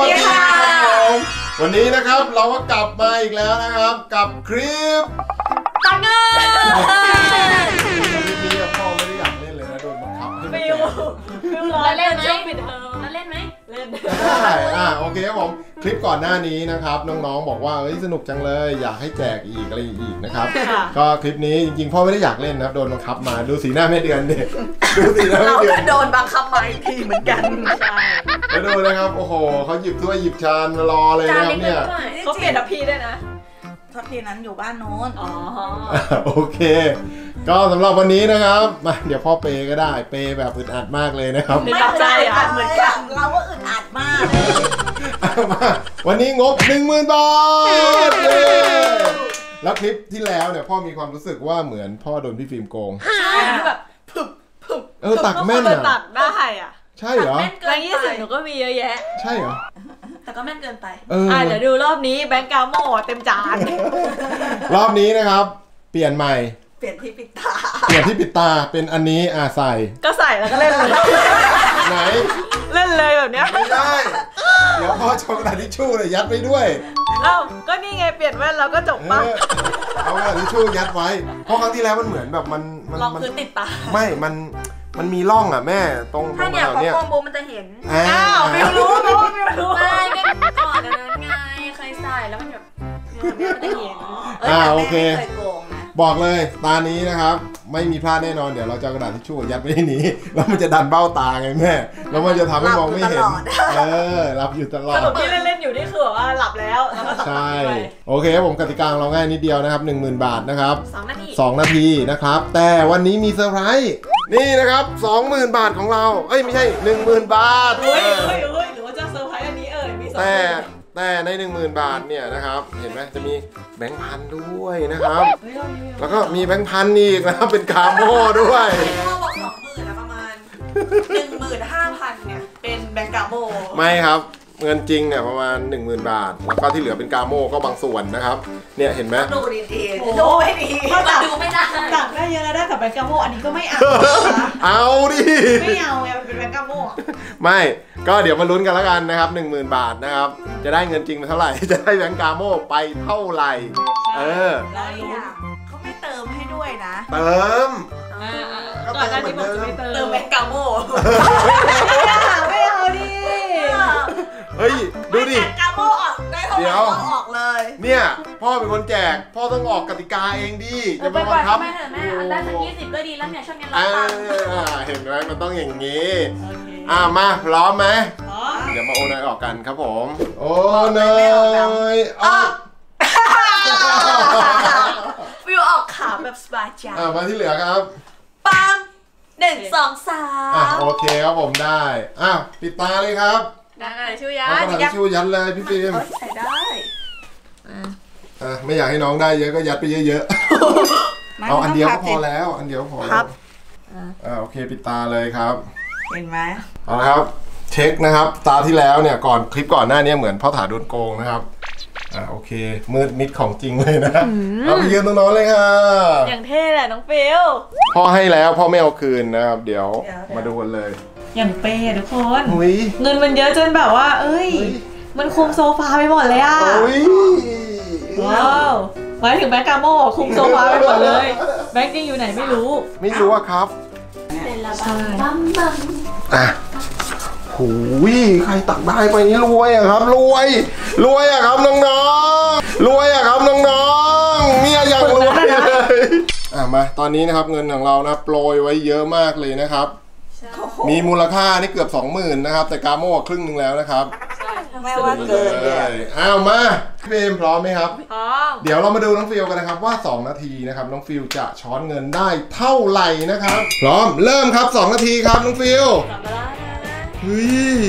วัสดีครับวันนี้นะครับเราก็กลับมาอีกแล้วนะครับกับคลิปตักเงินพี่พ่อไม่ได้อยากเล่นเลยนะโดนบังคับให้เล่นไหมเล่นไหมเล่นได้โอเคครับผมคลิปก่อนหน้านี้นะครับน้องๆบอกว่าเอ้ยสนุกจังเลยอยากให้แจกอีกอะไรอีกนะครับก็คลิปนี้จริงๆพ่อไม่ได้อยากเล่นนะครับโดนบังคับมาดูสีหน้าแม่เดือนเด็กดูสีหน้าแม่เดือนโดนบังคับมาอีกทีเหมือนกันมาดูนะครับโอ้โหเขาหยิบถ้วยหยิบชามมารอเลยนะครับเนี่ยเขาเปลี่ยนทัพพีด้วยนะทัพพีนั้นอยู่บ้านโน้นอ๋อโอเคก็สำหรับวันนี้นะครับมาเดี๋ยวพ่อเปย์ก็ได้เปย์แบบอึดอัดมากเลยนะครับไม่ใจอ่ะเหมือนกันเราก็อึดอัดมากวันนี้งบ 10,000 บาทแล้วคลิปที่แล้วเนี่ยพ่อมีความรู้สึกว่าเหมือนพ่อโดนพี่ฟิล์มโกงใช่แบบผึบตักแม่นอะตักได้อะใช่เหรอแบงค์20หนูก็มีเยอะแยะใช่เหรอแต่ก็แม่นเกินไปเดี๋ยวดูรอบนี้แบงค์กาโม่เต็มจานรอบนี้นะครับเปลี่ยนใหม่เปลี่ยนที่ปิดตาเปลี่ยนที่ปิดตาเป็นอันนี้ใส่ก็ใส่แล้วก็เล่นเลยไหนเล่นเลยแบบเนี้ยไม่ได้เดี๋ยวพ่อช็อกกระดาษทิชชู่เลยยัดไปด้วยเอ้าก็นี่ไงเปลี่ยนแว่นเราก็จบป่ะเอากระดาษทิชชู่ยัดไว้เพราะครั้งที่แล้วมันเหมือนแบบมันลองคือติดตาไม่มันมีร่องอ่ะแม่ตรงตรงแบบเนี้ยถ้าเนี่ยพอโบมันจะเห็นอ้าวไม่รู้ไม่ถอดอันนั้นไงเคยใส่แล้วมันแบบมันจะเห็นโอเคบอกเลยตานี้นะครับไม่มีพลาดแน่นอนเดี๋ยวเราจะกระดาษทิชชู่ยัดไปในนี้แล้วมันจะดันเบ้าตาไงแม่แล้วมันจะทำให้มองไม่เห็นรับอยู่ตลอดที่เล่นๆอยู่นี่คือแบบว่าหลับแล้วใช่โอเคผมกติกาเราง่ายนิดเดียวนะครับ 10,000 บาทนะครับ2 นาทีนะครับแต่วันนี้มีเซอร์ไพรส์นี่นะครับ 20,000 บาทของเราเอ้ยไม่ใช่ 10,000 บาทเฮ้ยหรือว่าจะเซอร์ไพรส์อันนี้มีแต่ใน 10,000 บาทเนี่ยนะครับเห็นไหมจะมีแบงค์พันด้วยนะครับแล้วก็มีแบงค์พันอีกนะครับเป็นกาโม่ด้วยพ่อบอก 20,000 แล้วประมาณ 15,000 เนี่ยเป็นแบงค์กาโม่ไม่ครับเงินจริงเนี่ยประมาณ 10,000 บาทแล้วก็ที่เหลือเป็นกาโม่ก็บางส่วนนะครับเนี่ยเห็นไหมดูดีๆดูไม่ดีก็ดูไม่ได้จับได้เยอะแล้วได้แต่แบงค์กาโม่อันนี้ก็ไม่เอาเอาดิไม่เอาไงมันเป็นแบงค์กาโม่ไม่ก็เดี๋ยวมาลุ้นกันแล้วกันนะครับ 10,000 บาทนะครับจะได้เงินจริงไปเท่าไหร่จะได้แบงค์กาโม่ไปเท่าไหร่แล้วอย่างเขาไม่เติมให้ด้วยนะเติมก็เติมเหมือนเดิมเติมแบงค์กาโม่ไม่เอาดิเฮ้ยดูดิกาโม่ออกได้เท่าไหร่ก็ออกเลยเนี่ยพ่อเป็นคนแจกพ่อต้องออกกติกาเองดิจะไปบังคับแม่เถอะแม่อันได้สัก20ก็ดีแล้วเนี่ยช่วงนี้เราเห็นไหมมันต้องอย่างนี้มาพร้อมไหมเดี๋ยวมาโอนายออกกันครับผมโอนายออกวิวออกขาแบบสบายใจมาที่เหลือครับปั๊ม1 2 3โอเคครับผมได้ปิดตาเลยครับดังอะไรชูยัดเลยพี่ฟิล์มใส่ได้ไม่อยากให้น้องได้เยอะก็ยัดไปเยอะๆเอาอันเดียวก็พอแล้วครับโอเคปิดตาเลยครับเห็นไหมเอาละครับเช็คนะครับตาที่แล้วเนี่ยก่อนคลิปก่อนหน้านี้เหมือนพ่อถาโดนโกงนะครับโอเคมืดมิดของจริงเลยนะเอาไปยืนตรงน้องเลยค่ะอย่างเท่แหละน้องฟิลพ่อให้แล้วพ่อไม่เอาคืนนะครับเดี๋ยวมาดูกันเลยอย่างเป้ทุกคนเงินมันเยอะจนแบบว่าเอ้ยมันคุมโซฟาไปหมดเลยอ่ะว้าวหมายถึงแบงค์กาโม่คุมโซฟาไปหมดเลยแบงค์จริงอยู่ไหนไม่รู้อะครับหูยใครตักได้ไปนี่รวยอะครับรวยอะครับน้องๆรวยอะครับน้องๆเนี่ยอย่างรวยเลยมาตอนนี้นะครับเงินของเรานะโปรยไว้เยอะมากเลยนะครับมีมูลค่านี่เกือบ 20,000 นะครับแต่กาโม่ครึ่งนึงแล้วนะครับไม่ว่าเกินเลยมาพี่เบมพร้อมไหมครับพร้อมเดี๋ยวเรามาดูน้องฟิลกันนะครับว่า2นาทีนะครับน้องฟิลจะช้อนเงินได้เท่าไหร่นะครับพร้อมเริ่มครับ2นาทีครับน้องฟิลเฮ้ย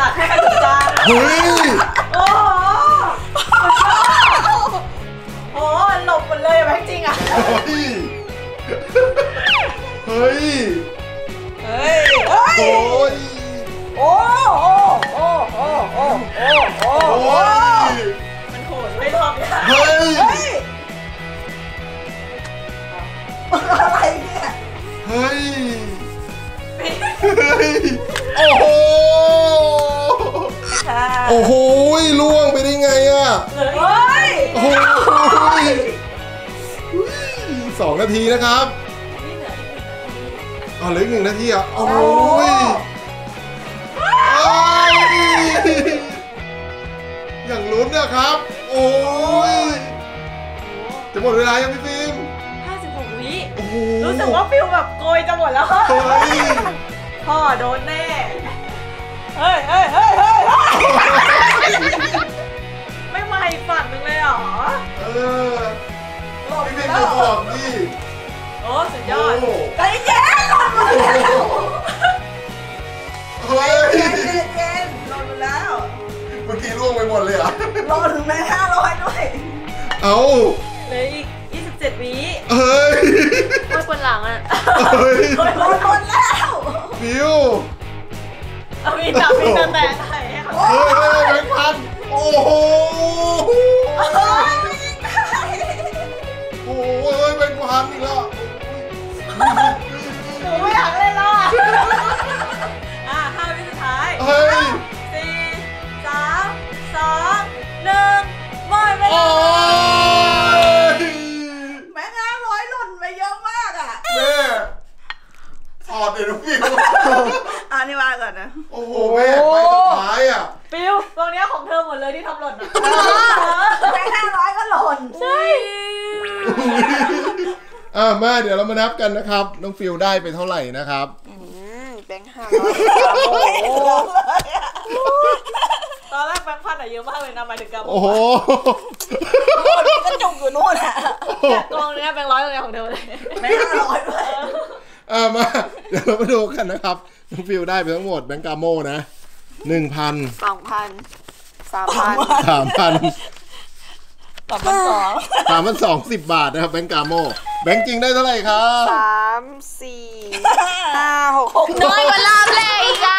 ตัดให้ไปจานเฮ้ยโอ้โหหลบหมดเลยแบงค์จริงอ่ะเฮ้ยโอ้โอ้โอ้โอ้โอ้โอ้โอ้มันโหดไม่รอบค่ะเฮ้ยอะไรเนี่ยเฮ้ยโอ้โห ค่ะโอ้โหล่วงไปได้ไงอ่ะโอ้ยโอ้ย2 นาทีนะครับอ๋อเหลือ1 นาทีอ่ะโอ้ยอย่างลุ้นนะครับโอ้ยจะหมดเวลายังพี่ฟิล์ม56 วิรู้สึกว่าฟิล์มแบบโกยจะหมดแล้วพ่อโดนแน่เฮ้ยเฮ้ยเฮ้ยไม่มาอีกฝั่งหนึ่งเลยหรอพี่ฟิล์มจะบอกพี่โอ้สุดยอดใจเย็นหล่นหมดแล้วเฮ้ยเย็นเย็นหล่นหมดแล้วเมื่อกี้ล่วงไปหมดเลยอ่ะรอถึงแม่500ด้วยเอาเลยอีก27 วิเฮ้ยไม่คนหลังอ่ะหล่นหมดแล้วฟิวเอามีจับมีแต่ไหนเฮ้ยแบงค์พันโอ้โหโอ้ยแบงค์พันอีกแล้วหนูไม่อยากเล่นแล้วอ่ะ5 วิสุดท้าย4 3 2 1หมดเวลาแบงค์500หล่นไปเยอะมากอ่ะแม่ออดเดี๋ยวฟิวอันนี้ว่าก่อนนะโอ้โหแม่ไปสุดท้ายอ่ะฟิวตรงนี้ของเธอหมดเลยที่ทำหล่นอ่ะแบงค์500ก็หล่นใช่มาเดี๋ยวเรามานับกันนะครับน้องฟิวได้ไปเท่าไหร่นะครับแบงค์500ตอนแรกแบงค์พันเยอะมากเลยนะหมายถึงกระบอกโอ้โหก็จุกอยู่นู่นอ่ะกองนี้แบงค์100เลยของเธอเลยแบงค์500ด้วยมาเดี๋ยวเรามาดูกันนะครับน้องฟิวได้ไปทั้งหมดแบงค์กาโมนะ 1,000 2,000 3,000 3,0003,200 10 บาทนะครับแบงค์กาโมแบงค์จริงได้เท่าไหร่ครับ3 4 5 6น้อยกว่ารอบแรกอีกอ่ะ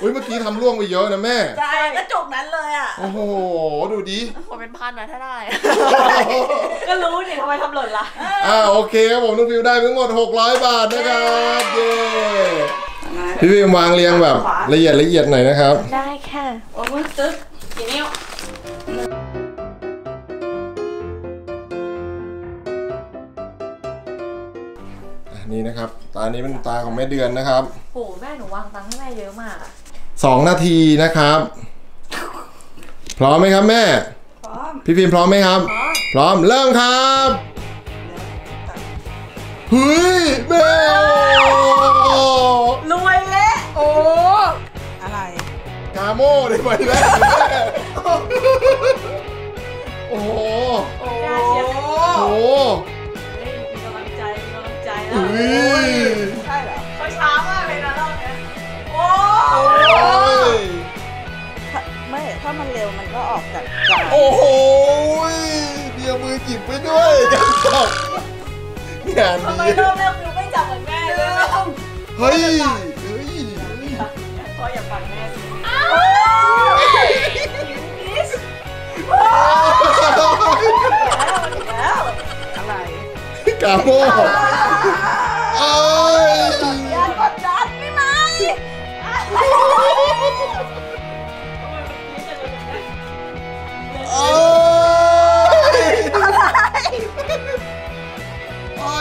อุ้ยเมื่อกี้ทำล่วงไปเยอะนะแม่ใช่ก็จบนั้นเลยอ่ะโอ้โหดูดิผมเป็นพันนะถ้าได้ก็รู้ดิทำไมทำหล่นล่ะโอเคครับผมน้องฟิวได้ทั้งหมด600 บาทนะครับเย้พี่วางเรียงแบบละเอียดละเอียดหน่อยนะครับได้ค่ะโอ้ยตึ๊กกี่นิ้วนี่นะครับตานี้เป็นตาของแม่เดือนนะครับโอ้แม่หนูวางตังค์ให้แม่เยอะมาก2 นาทีนะครับพร้อมไหมครับแม่พร้อมพี่ฟิล์มพร้อมไหมครับพร้อมเริ่มครับเฮ้ยแม่รวยแล้วโอ้อะไรกาโม่ได้ไปแล้วโอ้โหโอ้โหมีกำลังใจมีกำลังใจแล้วใช่เหรอเขาช้ามากเลยนะรอบนี้โอ้ไม่ถ้ามันเร็วมันก็ออกจากโอ้โหเดี๋ยวมือจิบไปด้วยงานนี้ทำไมรอบแรกคือไม่จับเหมือนแม่เลยเฮ้ยพ่ออย่าปั่นแม่สิแล้วอะไรกาโม่เอ้ยอย่ากดดันไม่ไหมโอ้ยอะ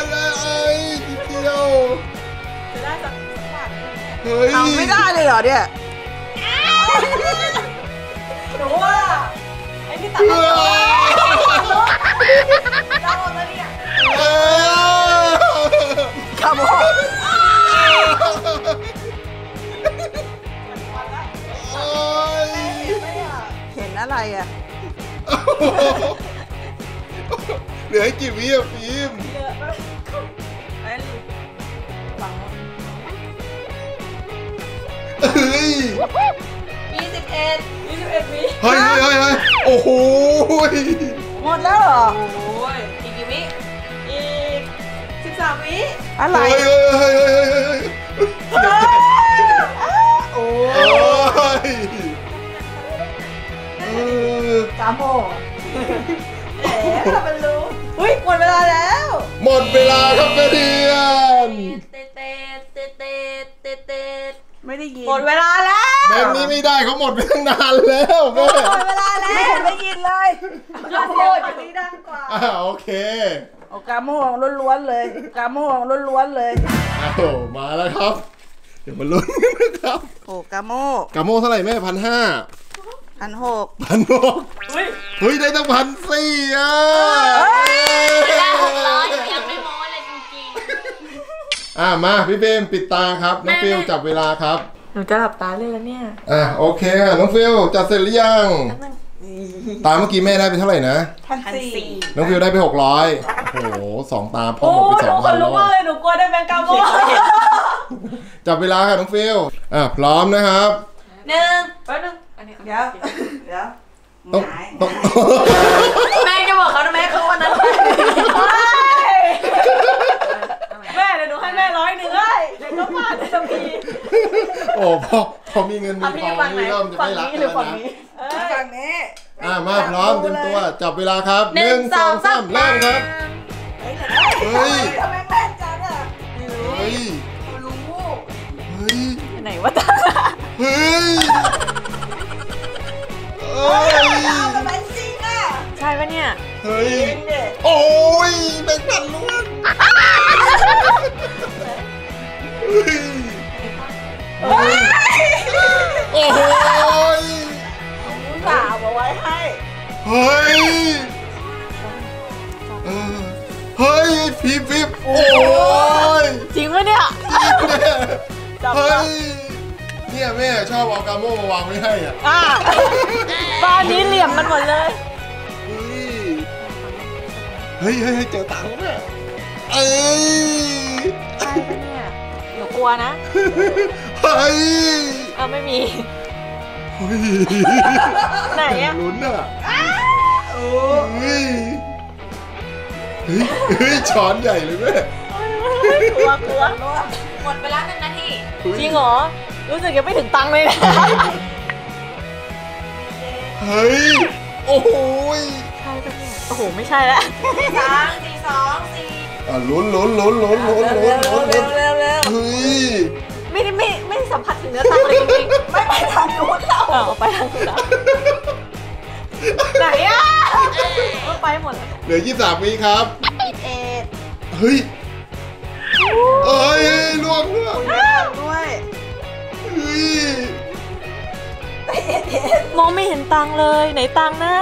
ไรทีเดียวเอาไม่ได้เลยเหรอเนี่ยหนูว่าไอ้พี่ตัดเราแล้วเนี่ยขโมยเห็นอะไรอ่ะเหลือกี่วิอ่ะฟิล์ม21 วิเฮ้ยโอ้โหหมดแล้วเหรอโอ้ยอีกกี่วิอีก13 วิอะไรโอ้ยกาโมเอ๋ถ้ามันรู้อุ้ยหมดเวลาแล้วหมดเวลาครับเพื่อนแ ยินหมดเวลาแล้วเบนนี้ไม่ได้เขาหมดไปตั้งนานแล้วหมดเวลาแล้วไม่เห็นได้ยินเลยเราเสียงแบบนี้ดังกว่าโอเคเอากาโม่ล้วนๆเลยกาโม่ล้วนๆเลยโอ้มาแล้วครับเดี๋ยวมาลุ้นกันนะครับโอ้กาโม่กาโม่เท่าไหร่แม่1,5001,600เฮ้ยได้ตั้ง1,400อ่ะไม่ได้600ยังไม่โม้เลยจริงๆมาพี่เบมปิดตาครับน้องฟิวจับเวลาครับหนูจะหลับตาเลยแล้วเนี่ยโอเคค่ะน้องฟิวจัดเสร็จหรือยังตาเมื่อกี้แม่ได้ไปเท่าไหร่นะ1,400น้องฟิวได้ไป600โอ้โหสองตาพ่อหมดไป2,000แล้วหนูกลัวได้แมงกาโม่จับเวลาค่ะน้องฟิวพร้อมนะครับ1 เดี๋ยวต้องแม่จะบอกเขานะแม่เขาวันนั้นแม่เดี๋ยวหนูให้แม่100เลยเดี๋ยวก็พลาดจะมีโอ้พอมีเงินมีทองนี่เริ่มจะไม่รักแล้วนะฝั่งนี้มาพร้อมเตรียมตัวจับเวลาครับ1 2 3เริ่มครับเฮ้ยทำไมแม่จังอ่ะเฮ้ยรู้เฮ้ยไหนวะตาเฮ้ยใช่ปะเนี่ยเฮ้ยโอ้ยแบงค์พันล้วนโอ้ยลูกสาวเอาไว้ให้เฮ้ยเฮ้ยพิบโอ้ยจริงปะเนี่ยเฮ้ยเนี่ยแม่ชอบเอากาโม่มาวางไว้ให้อ่ะบ้านนี้เหลี่ยมมันหมดเลยเฮ้ยเจอตังค์เนี่ยใช่ปะเนี่ยหนูกลัวนะไม่มีไหนอะลุ้นอะเฮ้ยช้อนใหญ่เลยแม่กลัวหมดไปแล้ว1 นาทีจริงเหรอรู้สึกยังไม่ถึงตังค์เลยนะเฮ้ยโอ้โหใช่ปะเนี่ยโอ้โหไม่ใช่แล้ว3 4 2 4ลุ้นเร็วเฮ้ยไม่สัมผัสถึงเนื้อตังค์เลยจริงๆไม่ไปทางนู้นแล้วไปทางนู้นแล้วไหนอะไปหมดเหลือ23 วิครับเฮ้ยล่วงด้วยมองไม่เห็นตังเลยไหนตังนะ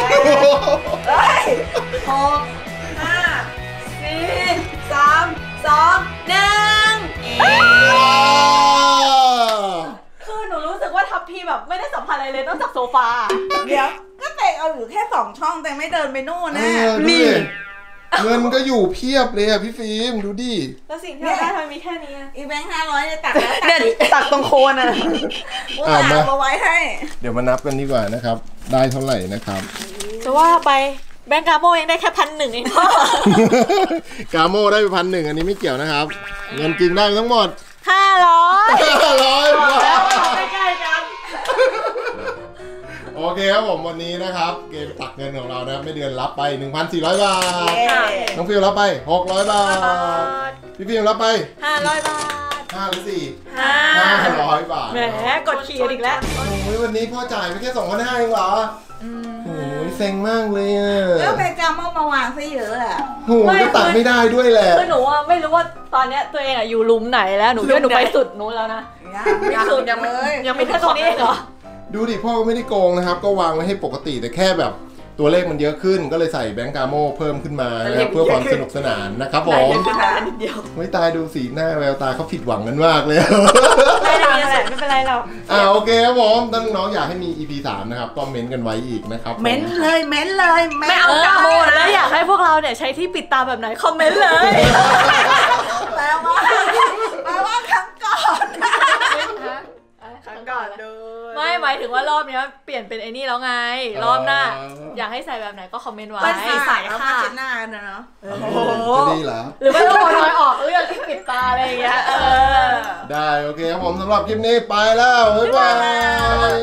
6 5 4 3 2 1คือหนูรู้สึกว่าทัพพีแบบไม่ได้สัมผัสอะไรเลยนอกจากโซฟาเดี๋ยวก็เตะเอาอยู่แค่2 ช่องแต่ไม่เดินไปโน่นนะนี่เงินก็อยู่เพียบเลยอ่ะพี่ฟิล์มดูดิแล้วสิ่งที่เราได้ทำมีแค่นี้อีแบงค์500จะตักแล้วตักตรงโคนอ่ะมาไว้ให้เดี๋ยวมานับกันดีกว่านะครับได้เท่าไหร่นะครับจะว่าไปแบงค์กาโม่เองได้แค่1,100เองกาโม่ได้ไป1,100อันนี้ไม่เกี่ยวนะครับเงินจริงได้ทั้งหมด500ใกล้ๆกันโอเคครับผมวันนี้นะครับเกมตักเงินของเรานะครับไม่เดือนรับไป 1,400 บาทน้องฟิวรับไป600 บาทพี่ฟิวรับไป500 บาท500 บาทแหมกดขี่อีกแล้วโอ้ยวันนี้พ่อจ่ายไปแค่ 2,500 เองเหรอโอ้ยเซ็งมากเลยอ่ะแล้วไปจำมาวางซะเยอะอ่ะโอ้ยก็ตักไม่ได้ด้วยแหละคือหนูว่าไม่รู้ว่าตอนเนี้ยตัวเองอ่ะอยู่ลุมไหนแล้วหนูไปสุดนู้นแล้วนะไม่สุดยังไม่ถึงตรงนี้เหรอดูดิพ่อไม่ได้โกงนะครับก็วางไว้ให้ปกติแต่แค่แบบตัวเลขมันเยอะขึ้นก็เลยใส่แบงค์กาโม่เพิ่มขึ้นมาเพื่อความสนุกสนานนะครับผมไม่ตายดูสีหน้าแววตาเขาผิดหวังกันมากเลยไม่เป็นไรหรอกโอเคครับผมน้องอยากให้มี EP 3นะครับก็เม้นกันไว้อีกนะครับเม้นเลยไม่เอากาโม่แล้วอยากให้พวกเราเนี่ยใช้ที่ปิดตาแบบไหนคอมเมนต์เลยแปลว่าครั้งก่อนไม่หมายถึงว่ารอบนี้เปลี่ยนเป็นไอ้นี่แล้วไงรอบหน้าอยากให้ใส่แบบไหนก็คอมเมนต์ไว้ใส่แล้วมาเช็ดหน้านะเนาะจะดีเหรอหรือว่าต้องลอยออกเรื่องที่ปิดตาอะไรอย่างเงี้ยได้โอเคครับผมสำหรับคลิปนี้ไปแล้วบ๊ายบาย